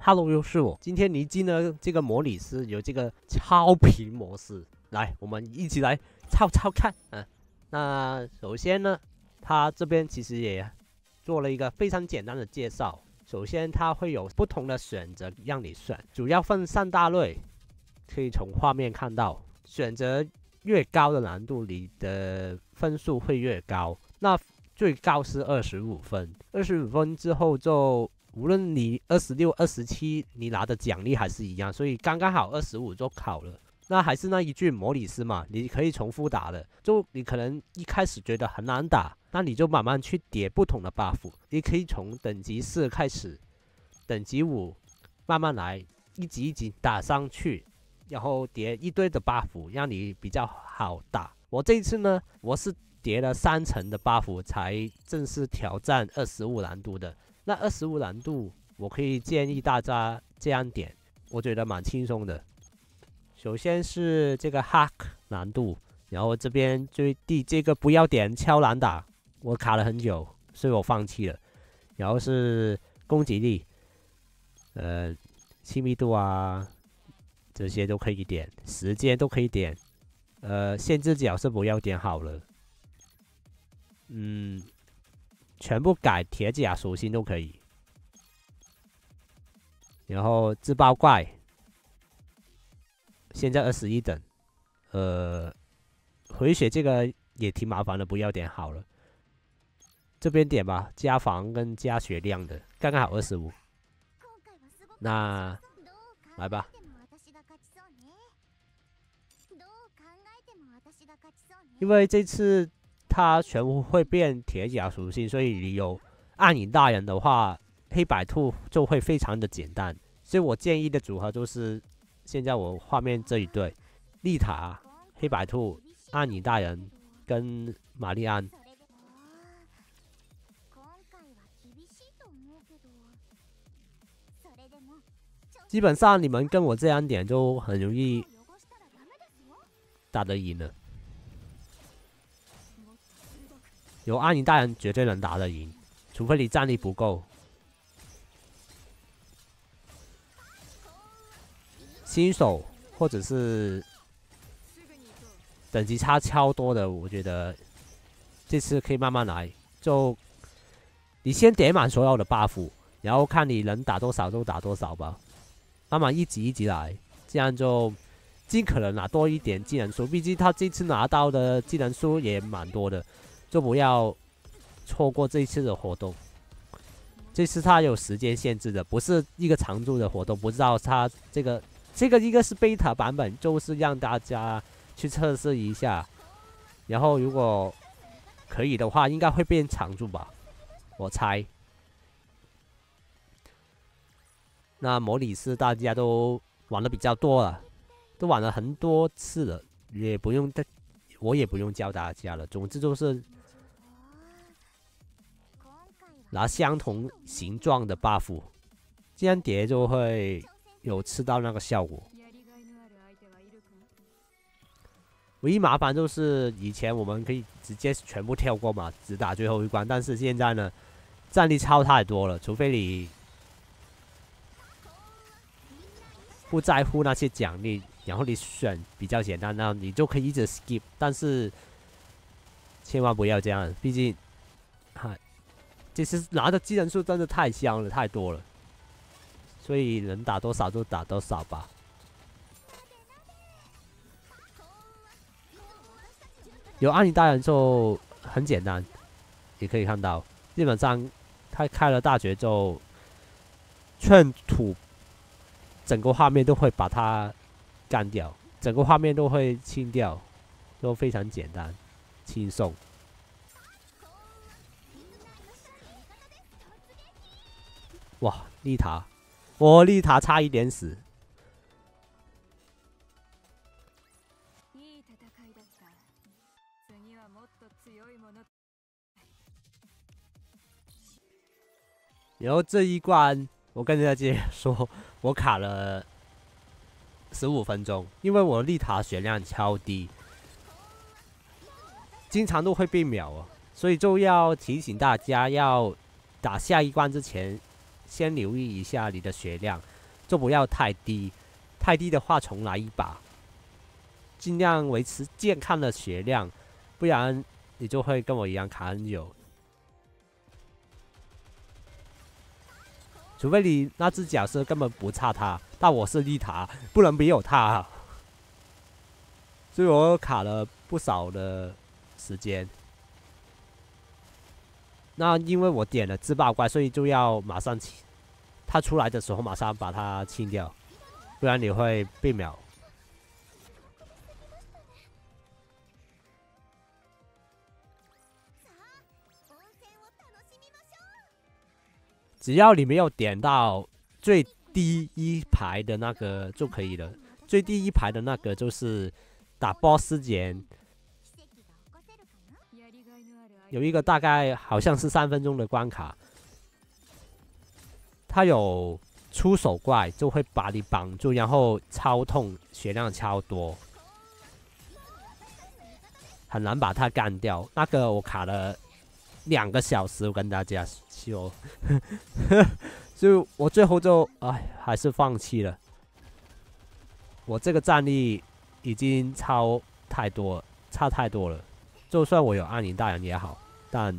Hello， 又是我。今天尼基呢，这个模拟师有这个超频模式，来，我们一起来抄看啊。那首先呢，他这边其实也做了一个非常简单的介绍。首先，它会有不同的选择让你选，主要分3大类，可以从画面看到，选择越高的难度，你的分数会越高。那最高是25分，之后就。 无论你26、27，你拿的奖励还是一样，所以刚刚好25就考了。那还是那一句模拟师嘛，你可以重复打的。就你可能一开始觉得很难打，那你就慢慢去叠不同的 buff。你可以从等级4开始，等级5慢慢来，一级一级打上去，然后叠一堆的 buff， 让你比较好打。我这一次呢，我是叠了3层的 buff 才正式挑战25难度的。 那25难度，我可以建议大家这样点，我觉得蛮轻松的。首先是这个 hack 难度，然后这边最低这个不要点超难打，我卡了很久，所以我放弃了。然后是攻击力，亲密度啊，这些都可以点，时间都可以点，限制角色不要点好了，全部改铁甲属性都可以，然后自爆怪，现在21等，回血这个也挺麻烦的，不要点好了，这边点吧，加防跟加血量的，刚刚好25，那来吧，因为这次。 它全部会变铁甲属性，所以你有暗影大人的话，黑白兔就会非常的简单。所以我建议的组合就是，现在我画面这一对，丽塔、黑白兔、暗影大人跟玛丽安。基本上你们跟我这样点就很容易打得赢了。 有暗影大人绝对能打得赢，除非你战力不够。新手或者是等级差超多的，我觉得这次可以慢慢来。就你先点满所有的 buff， 然后看你能打多少就打多少吧，慢慢一级一级来，这样就尽可能拿多一点技能书。毕竟他这次拿到的技能书也蛮多的。 就不要错过这一次的活动。这次它有时间限制的，不是一个常驻的活动。不知道它这个一个是 beta 版本，就是让大家去测试一下。然后如果可以的话，应该会变常驻吧，我猜。那模拟师大家都玩的比较多了，都玩了很多次了，也不用教大家了。总之就是。 拿相同形状的 buff， 这样叠就会有吃到那个效果。唯一麻烦就是以前我们可以直接全部跳过嘛，只打最后一关。但是现在呢，战力差太多了，除非你不在乎那些奖励，然后你选比较简单，那你就可以一直 skip。但是千万不要这样，毕竟，其实拿的技能数真的太香了，太多了，所以能打多少就打多少吧。有暗影大人就很简单，也可以看到，基本上他开了大绝就寸土，整个画面都会把它干掉，整个画面都会清掉，都非常简单，轻松。 哇，丽塔，丽塔差一点死。然后这一关，我跟大家说，我卡了15分钟，因为我丽塔血量超低，经常都会被秒啊，所以就要提醒大家，要打下一关之前。先留意一下你的血量，就不要太低，太低的话重来一把，尽量维持健康的血量，不然你就会跟我一样卡很久。除非你那只角色根本不差他，但我是丽塔，不能没有他啊。所以我卡了不少的时间。 那因为我点了自爆怪，所以就要马上清，它出来的时候马上把它清掉，不然你会被秒。只要你没有点到最低一排的那个就可以了，最低一排的那个就是打 BOSS 前。 有一个大概好像是3分钟的关卡，它有出手怪就会把你绑住，然后超痛，血量超多，很难把它干掉。那个我卡了2个小时，我跟大家说，所以我最后就还是放弃了。我这个战力已经差太多了。 就算我有暗影大人也好，但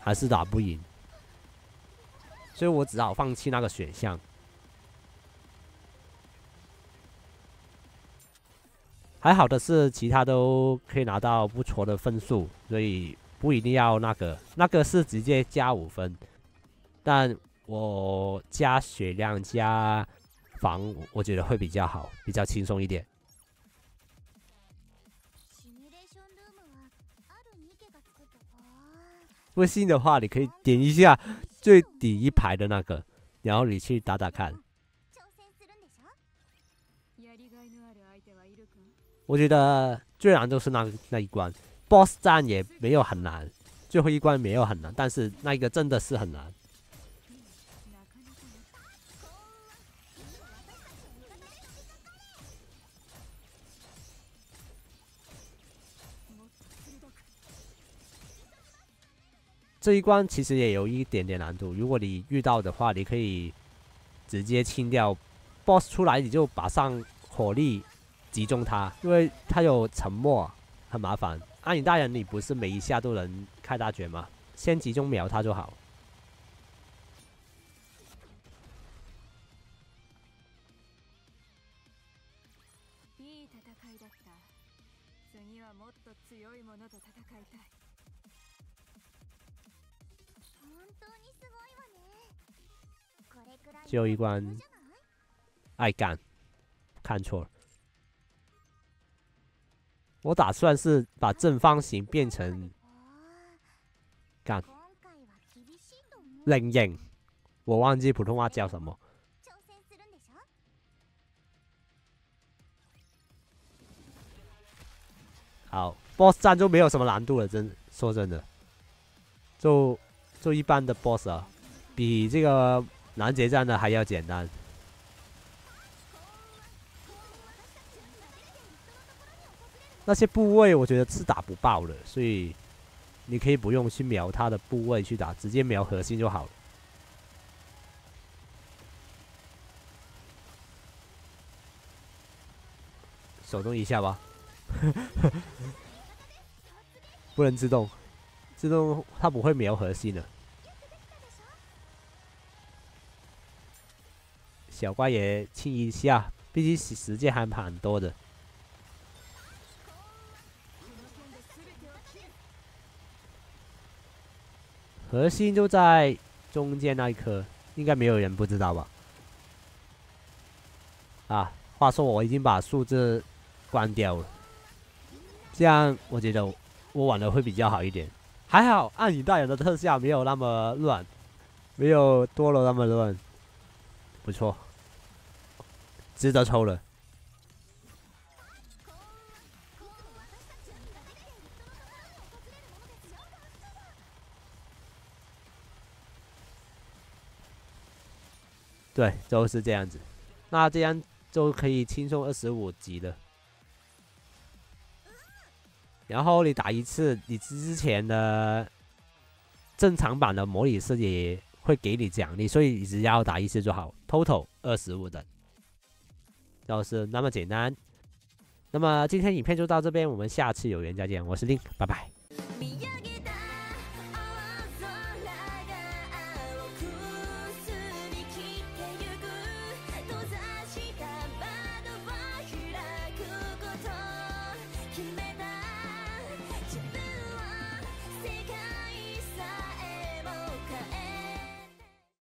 还是打不赢，所以我只好放弃那个选项。还好的是，其他都可以拿到不错的分数，所以不一定要那个，那个是直接加5分，但我加血量加防，我觉得会比较好，比较轻松一点。 微信的话，你可以点一下最底一排的那个，然后你去打打看。我觉得最难就是那一关 ，BOSS 战也没有很难，最后一关没有很难，但是那一个真的是很难。这一关其实也有一点点难度，如果你遇到的话，你可以直接清掉 BOSS 出来，你就马上火力集中它，因为它有沉默，很麻烦。暗影大人你不是每一下都能开大绝吗？先集中秒它就好。最后一关，爱干，看错了。我打算是把正方形变成干菱形，我忘记普通话叫什么。好 ，BOSS 战就没有什么难度了，说真的，就一般的 BOSS 啊，比这个。 拦截战的还要简单，那些部位我觉得是打不爆的，所以你可以不用去瞄它的部位去打，直接瞄核心就好了。手动一下吧，不能自动，自动它不会瞄核心的。 小怪也清一下，毕竟时间还蛮多的。核心就在中间那一颗，应该没有人不知道吧？啊，话说我已经把数字关掉了，这样我觉得我玩的会比较好一点。还好暗影大人的特效没有那么乱，没有多了那么乱，不错。 值得抽了，对，就是这样子。那这样就可以轻松25级了。然后你打一次，你之前的正常版的模拟世界也会给你奖励，所以只要打一次就好。Total 25等，就是那么简单。那么今天影片就到这边，我们下次有缘再见。我是Link，拜拜。